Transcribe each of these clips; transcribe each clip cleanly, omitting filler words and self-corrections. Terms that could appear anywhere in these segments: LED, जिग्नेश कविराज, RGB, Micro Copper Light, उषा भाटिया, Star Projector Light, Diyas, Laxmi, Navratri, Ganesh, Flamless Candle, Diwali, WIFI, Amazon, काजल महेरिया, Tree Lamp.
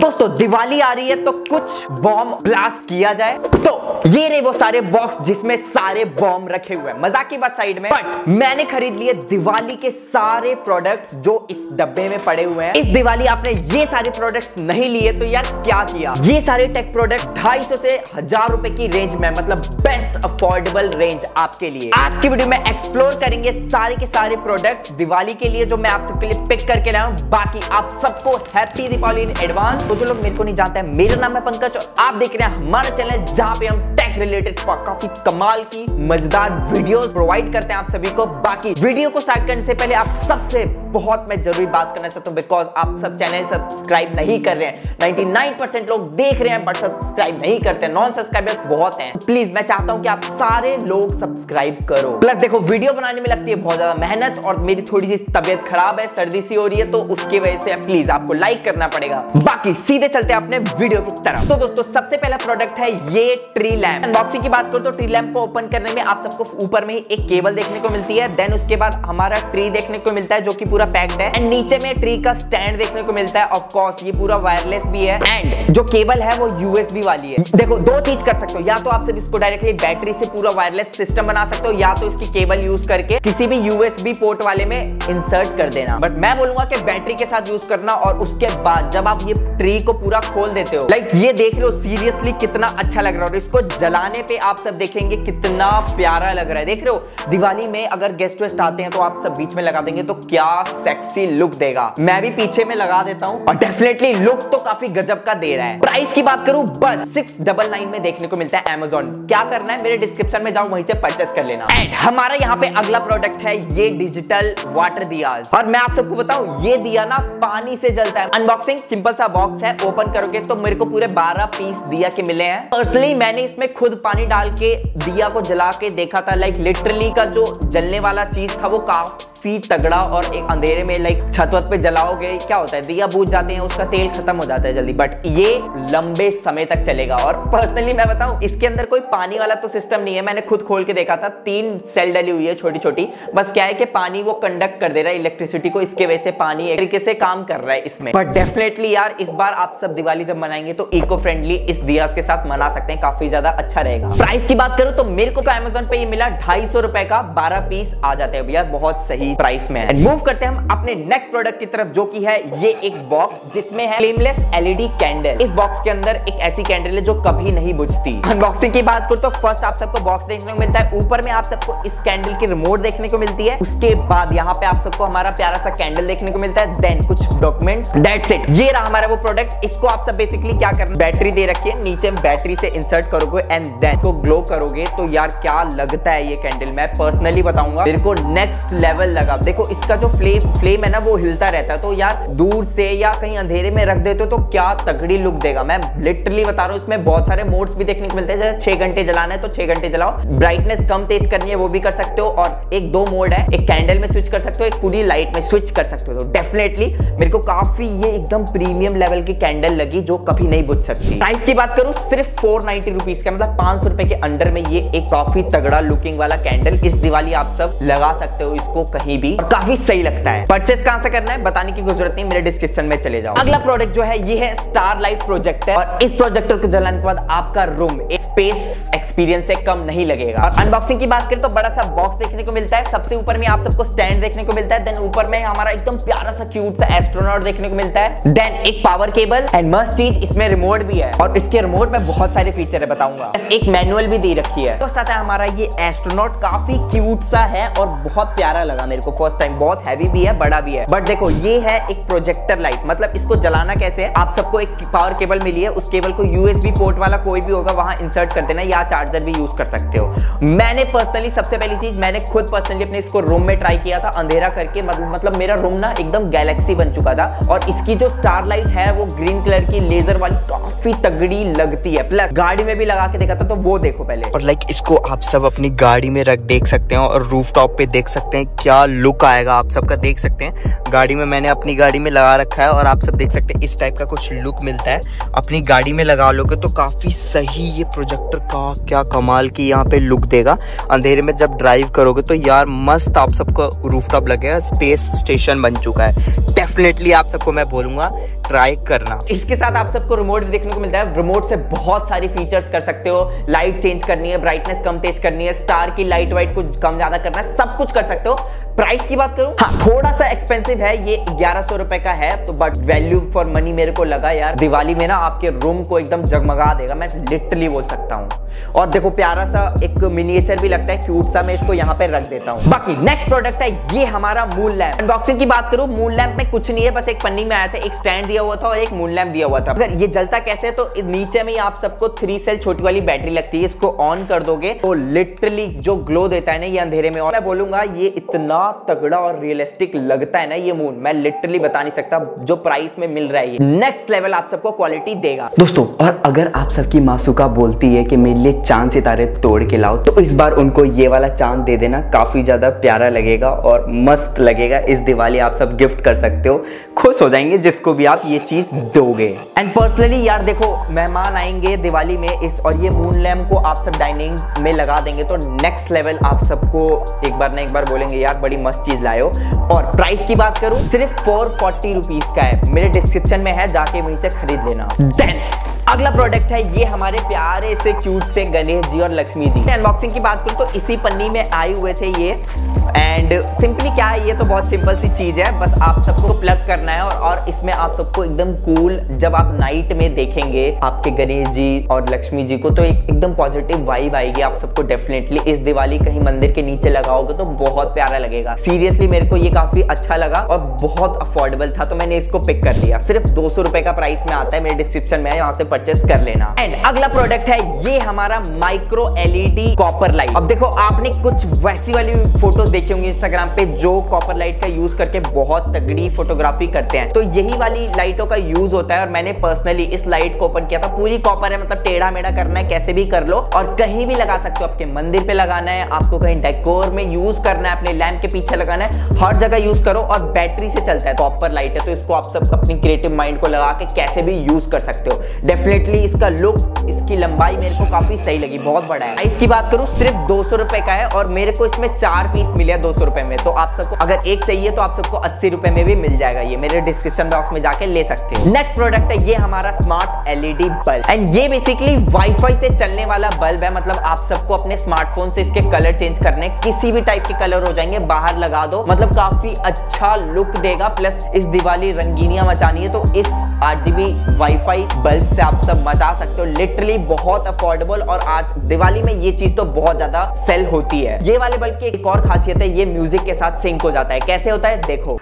दोस्तों दिवाली आ रही है तो कुछ बॉम्ब ब्लास्ट किया जाए। तो ये रहे वो सारे बॉक्स जिसमें सारे बॉम्ब रखे हुए हैं। मजाक की बात साइड में, बट मैंने खरीद लिए दिवाली के सारे प्रोडक्ट्स जो इस डब्बे में पड़े हुए हैं। इस दिवाली आपने ये सारे प्रोडक्ट्स नहीं लिए तो यार क्या किया। ये सारे टेक प्रोडक्ट 250 से 1000 रुपए की रेंज में, मतलब बेस्ट अफोर्डेबल रेंज आपके लिए। आज की वीडियो में एक्सप्लोर करेंगे सारे के सारे प्रोडक्ट दिवाली के लिए जो मैं आप सबके लिए पिक करके लाया हूँ। बाकी आप सबको हैप्पी दिवाली इन एडवांस। तो जो लोग मेरे को नहीं जानते हैं, मेरा नाम है पंकज और आप देख रहे हैं हमारा चैनल जहां पे हम टेक रिलेटेड काफी कमाल की मजेदार वीडियोस प्रोवाइड करते हैं आप सभी को। बाकी वीडियो को स्टार्ट करने से पहले आप सबसे बहुत मैं जरूरी बात करना चाहता हूं, बिकॉज आप सब चैनल सब्सक्राइब नहीं कर रहे हैं। 99% लोग देख रहे हैं बट सब्सक्राइब नहीं करते, नॉन सब्सक्राइबर बहुत हैं। प्लीज मैं चाहता हूं कि आप सारे लोग सब्सक्राइब करो। प्लस देखो वीडियो बनाने में लगती है बहुत ज्यादा मेहनत और मेरी थोड़ी सी तबियत खराब है, सर्दी सी हो रही है, तो उसकी वजह से प्लीज आपको लाइक करना पड़ेगा। बाकी सीधे चलते हैं अपने वीडियो की तरफ। तो दोस्तों सबसे पहला प्रोडक्ट है ये ट्री लैम्प। अनबॉक्सिंग की बात करो तो ट्री लैम्प को ओपन करने में आप सबको ऊपर में ही एक केबल देखने को मिलती है, देन उसके बाद हमारा ट्री देखने को मिलता है जो कि पूरा पैक्ड है, एंड नीचे में ट्री का स्टैंड देखने को मिलता है। ऑफ कोर्स ये पूरा वायरलेस भी है एंड जो केबल है वो यूएसबी वाली है। देखो दो चीज कर सकते हो, या तो आप सिर्फ इसको डायरेक्टली बैटरी से पूरा वायरलेस सिस्टम बना सकते हो, या तो इसकी केबल यूज करके किसी भी यूएसबी पोर्ट वाले में इंसर्ट कर देना। बट मैं बोलूंगा कि बैटरी के साथ यूज करना और उसके बाद जब आप ये ट्री को पूरा खोल देते हो, लाइक ये देख लो, सीरियसली कितना अच्छा लग रहा है। और इसको जलाने पे आप सब देखेंगे कितना प्यारा लग रहा है, देख रहे हो। दिवाली में अगर गेस्ट वेस्ट आते हैं तो आप सब बीच में लगा देंगे तो क्या सेक्सी लुक देगा। मैं भी पीछे में लगा देता हूं और डेफिनेटली लुक तो काफी गजब का दे रहा है। प्राइस की बात करूं बस 699 में देखने को मिलता है Amazon। क्या करना है, मेरे डिस्क्रिप्शन में जाओ, वहीं से परचेस कर लेना। एंड हमारा यहाँ पे अगला प्रोडक्ट है ये डिजिटल वाटर दियास। और मैं आप सबको बताऊं ये दिया ना पानी से जलता है। अनबॉक्सिंग सिंपल सा बॉक्स है, ओपन करोगे तो मेरे को पूरे 12 पीस दिया के मिले हैं। पर्सनली मैंने इसमें खुद पानी डाल के दिया को जला के देखा था, लाइक लिटरली का जो जलने वाला चीज था वो काफी तगड़ा। और एक अंधेरे में लाइक छत पे जलाओगे क्या होता है, दिया बुझ जाते हैं, उसका तेल खत्म हो जाता है जल्दी, बट ये लंबे समय तक चलेगा। और पर्सनली मैं बताऊं इसके अंदर कोई पानी वाला तो सिस्टम नहीं है, मैंने खुद खोल के देखा था, 3 सेल डली हुई है छोटी छोटी। बस क्या है कि पानी वो कंडक्ट कर दे रहा है इलेक्ट्रिसिटी को, इसके वजह से पानी एक तरीके से काम कर रहा है इसमें। बट डेफिनेटली यार इस बार आप सब दिवाली जब मनाएंगे तो इको फ्रेंडली इस दिया के साथ मना सकते हैं, काफी ज्यादा अच्छा रहेगा। प्राइस की बात करूं तो मेरे को अमेजोन पे मिला 250 रुपए का, 12 पीस आ जाते हैं भैया, बहुत सही प्राइस में। मूव करते हैं हम अपने नेक्स्ट प्रोडक्ट की तरफ जो कि है ये एक बॉक्स जिसमें है फ्लेमलेस एलईडी कैंडल। इस बॉक्स के अंदर एक ऐसी कैंडल है जो कभी नहीं बुझती। अनबॉक्सिंग की बात करो तो फर्स्ट आप सबको बॉक्स देखने को मिलता है, ऊपर में आप सबको इस कैंडल की रिमोट देखने को मिलती है, उसके बाद यहाँ पे आप सबको हमारा प्यारा सा कैंडल देखने को मिलता है, देन कुछ डॉक्यूमेंट, दैट्स इट। ये रहा हमारा वो प्रोडक्ट। इसको आप सब बेसिकली क्या करना, बैटरी दे रखी है, नीचे बैटरी से इंसर्ट करोगे एंड देन इसको ग्लो करोगे तो यार क्या लगता है ये कैंडल। मैं पर्सनली बताऊंगा मेरे को नेक्स्ट लेवल लगा। देखो इसका जो फ्लेम है ना वो हिलता रहता है, तो यार दूर से या कहीं अंधेरे में रख देते हो तो क्या तगड़ी लुक देगा। मैं लिटरली बता रहा हूँ इसमें बहुत सारे मोड्स भी देखने को मिलते हैं, जैसे 6 घंटे जलाना है तो 6 घंटे जलाओ, ब्राइटनेस कम तेज करनी है वो भी कर सकते हो, और 1-2 मोड है, एक कैंडल में स्विच कर सकते हो, एक पूरी लाइट में स्विच कर सकते हो। तो डेफिनेटली मेरे को काफी ये एकदम प्रीमियम लेवल की कैंडल लगी जो कभी नहीं बुझ सकती। प्राइस की बात करूँ सिर्फ 490 रुपीज का, मतलब 500 रुपए के अंडर में ये एक काफी तगड़ा लुकिंग वाला कैंडल इस दिवाली आप सब लगा सकते हो इसको कहीं भी, और काफी सही लगता है। परचेस कहां से करना है बताने की कोई जरूरत नहीं, मेरे डिस्क्रिप्शन में चले जाओ। अगला प्रोडक्ट जो है ये है स्टार लाइट प्रोजेक्टर। और इस प्रोजेक्टर को जलाने के बाद आपका रूम स्पेस एक्सपीरियंस से कम नहीं लगेगा। और अनबॉक्सिंग की बात करें तो बड़ा सा बॉक्स देखने को मिलता है, सबसे ऊपर में आप सबको स्टैंड देखने को मिलता है, देन ऊपर में हमारा एकदम प्यारा सा क्यूट सा एस्ट्रोनॉट देखने को मिलता है, देन एक पावर केबल, एंड मस्त चीज इसमें रिमोट भी है। और इसके रिमोट में बहुत सारे फीचर है, बताऊंगा, एक मैनुअल भी दे रखी है। दोस्त आता है हमारा ये एस्ट्रोनॉट, काफी क्यूट सा है और बहुत प्यारा लगा मेरे को फर्स्ट टाइम। बहुत हैवी भी है, बड़ा भी है, बट देखो ये है एक प्रोजेक्टर लाइट, मतलब इसको जलाना कैसे है, आप सबको एक पावर केबल मिली है, उस केबल को यूएसबी पोर्ट वाला कोई भी होगा वहां इंसर्ट कर देना, या चार्जर भी यूज कर सकते हो। मैंने पर्सनली सबसे पहली चीज मैंने खुद पर्सनली अपने इसको रूम में ट्राई किया था अंधेरा करके, मतलब मेरा रूम ना एकदम गैलेक्सी बन चुका था। और इसकी जो स्टार लाइट है वो ग्रीन कलर की लेजर वाली, काफी तगड़ी लगती है। प्लस गाड़ी में भी लगा के देखा था तो वो देखो पहले। और लाइक इसको आप सब अपनी गाड़ी में रख देख सकते हैं और रूफ टॉप पे देख सकते हैं, क्या लुक आएगा आप सबका देख सकते हैं। गाड़ी में मैंने अपनी गाड़ी में लगा रखा है और आप सब देख सकते हैं इस टाइप का कुछ लुक मिलता है। अपनी गाड़ी में लगा लोगे तो काफी सही, ये प्रोजेक्टर का क्या कमाल की यहाँ पे लुक देगा। अंधेरे में जब ड्राइव करोगे तो यार मस्त आप सबको रूफटॉप लगेगा, स्पेस स्टेशन बन चुका है। डेफिनेटली आप सबको मैं बोलूंगा ट्राई करना। इसके साथ आप सबको रिमोट भी देखने को मिलता है। रिमोट से बहुत सारी फीचर्स कर सकते हो, लाइट चेंज करनी है, ब्राइटनेस कम तेज करनी है, स्टार की लाइट वाइट कुछ कम ज्यादा करना है, सब कुछ कर सकते हो। प्राइस की बात करूं, हाँ थोड़ा सा एक्सपेंसिव है, ये 1100 रुपए का है तो, बट वैल्यू फॉर मनी मेरे को लगा यार। दिवाली में ना आपके रूम को एकदम जगमगा देगा, मैं लिटरली बोल सकता हूँ। और देखो प्यारा सा एक मिनिएचर भी लगता है, क्यूट सा, मैं इसको यहाँ पे रख देता हूँ। बाकी नेक्स्ट प्रोडक्ट है ये हमारा मून लैम्प। अनबॉक्सिंग की बात करूँ, मून लैम्प में कुछ नहीं है, बस एक पन्नी में आया था, एक स्टैंड दिया हुआ था और एक मून लैम्प दिया हुआ था। अगर ये जलता कैसे है, तो नीचे में आप सबको 3 सेल छोटी वाली बैटरी लगती है, इसको ऑन कर दोगे तो लिटरली जो ग्लो देता है ना ये अंधेरे में, और मैं बोलूंगा ये इतना तगड़ा और रियलिस्टिक लगता है ना ये मून, मैं लिटरली बता नहीं सकता। जो प्राइस में मिल रहा है नेक्स्ट लेवल आप सबको क्वालिटी देगा दोस्तों। और अगर आप सबकी मासूका बोलती है कि मेरे लिए चांद सितारे तोड़ के लाओ, तो इस बार उनको ये वाला चांद दे देना, काफी ज्यादा प्यारा लगेगा और मस्त लगेगा। इस दिवाली आप सब गिफ्ट कर सकते हो, खुश हो जाएंगे जिसको भी आप ये चीज दोगे। एंड पर्सनली यार देखो, मेहमान आएंगे दिवाली में इस, और ये मून लैम्प को आप सब डाइनिंग में लगा देंगे तो नेक्स्ट लेवल आप सबको एक बार ना एक बार बोलेंगे यार बड़ी मस्त चीज लाए हो। और प्राइस की बात करूं, सिर्फ 440 रुपीस का है, मेरे डिस्क्रिप्शन में है, जाके वहीं से खरीद लेना। देन अगला प्रोडक्ट है ये हमारे प्यारे से क्यूट से गणेश जी और लक्ष्मी जी। अनबॉक्सिंग की बात करूं तो इसी पन्नी में आए हुए थे ये। एंड सिंपली क्या है, ये तो बहुत सिंपल सी चीज है, बस आप सबको प्लग करना है और इसमें आप सबको एकदम कूल, जब आप नाइट में देखेंगे आपके गणेश जी और लक्ष्मी जी को तो एकदम पॉजिटिव वाइब आएगी आप सबको। डेफिनेटली इस दिवाली कहीं मंदिर के नीचे लगाओगे तो बहुत प्यारा लगेगा। सीरियसली मेरे को ये काफी अच्छा लगा और बहुत अफोर्डेबल था तो मैंने इसको पिक कर लिया। सिर्फ 200 रुपए का प्राइस में आता है, मेरे डिस्क्रिप्शन में है, यहाँ से परचेस कर लेना। एंड अगला प्रोडक्ट है ये हमारा माइक्रो LED कॉपर लाइट। अब देखो आपने कुछ वैसी वाली फोटोज देखी होंगी इंस्टाग्राम पे जो कॉपर लाइट का यूज करके बहुत तगड़ी फोटोग्राफी करते हैं, तो यही वाली लाइटों का यूज होता है। और मैंने पर्सनली इस लाइट को ओपन किया था, पूरी कॉपर है, मतलब टेढ़ा मेढ़ा करना है कैसे भी कर लो, और कहीं भी लगा सकते हो। आपके मंदिर पे लगाना है, आपको कहीं डेकोर में यूज करना है, अपने लैम्प के पीछे लगाना है, हर जगह यूज करो। और बैटरी से चलता है, कॉपर लाइट है तो इसको आप सब अपनी क्रिएटिव माइंड को लगा के कैसे भी यूज कर सकते हो। डेफिनेटली इसका लुक, इसकी लंबाई मेरे को काफी सही लगी, बहुत बड़ा है। इसकी बात करूं सिर्फ 200 रुपए का है और मेरे को इसमें 4 पीस मिले 200 रुपए में, तो आप सबको अगर एक चाहिए तो आप सबको 80 रुपए में भी मिल जाएगा। ये मेरे डिस्क्रिप्शन बॉक्स में जाके ले सकते हो। नेक्स्ट प्रोडक्ट है ये हमारा स्मार्ट LED बल्ब। एंड ये बेसिकली वाईफाई से चलने वाला बल्ब है, मतलब आप सबको अपने स्मार्टफोन से इसके कलर चेंज करने, किसी भी टाइप के कलर हो जाएंगे, बाहर लगा दो, मतलब काफी अच्छा लुक देगा। प्लस इस दिवाली रंगीनियां मचानी है तो इस RGB वाईफाई बल्ब से आप सब मचा सकते हो। लिटरली बहुत अफोर्डेबल, और आज दिवाली में ये चीज तो बहुत ज्यादा सेल होती है। ये वाले बल्ब की एक और खासियत है, ये म्यूजिक के साथ सिंक हो जाता है। कैसे होता है देखो,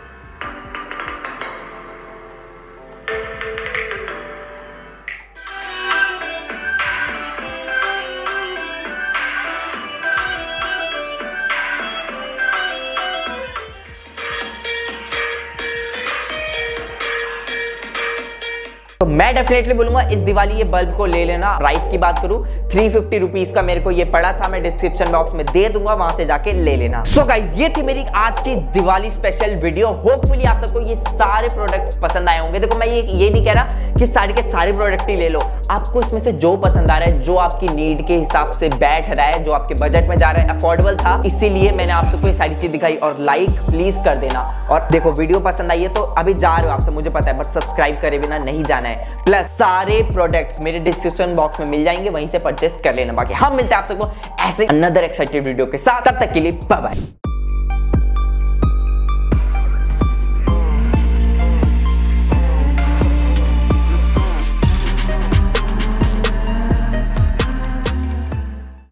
तो मैं डेफिनेटली बोलूंगा इस दिवाली ये बल्ब को ले लेना। प्राइस की बात करूं 350 रुपीज का मेरे को ये पड़ा था, मैं डिस्क्रिप्शन बॉक्स में दे दूंगा, वहां से जाके ले लेना। सो गाइस ये थी मेरी आज की दिवाली स्पेशल वीडियो। होपफुली आप सबको ये सारे प्रोडक्ट्स पसंद आए होंगे। देखो मैं ये नहीं कह रहा कि सारे के सारे प्रोडक्ट ही ले लो, आपको इसमें से जो पसंद आ रहा है, जो आपकी नीड के हिसाब से बैठ रहा है, जो आपके बजट में जा रहा है, अफोर्डेबल था, इसीलिए मैंने आप सबको ये सारी चीज दिखाई। और लाइक प्लीज कर देना, और देखो वीडियो पसंद आई है तो अभी जा रहे हो आप सब मुझे पता है, बट सब्सक्राइब करे बिना नहीं जाना। प्लस सारे प्रोडक्ट्स मेरे डिस्क्रिप्शन बॉक्स में मिल जाएंगे, वहीं से परचेस कर लेना। बाकी हम मिलते हैं आप सबको ऐसे अनदर एक्साइटेड वीडियो के साथ, तब तक के लिए बाय बाय।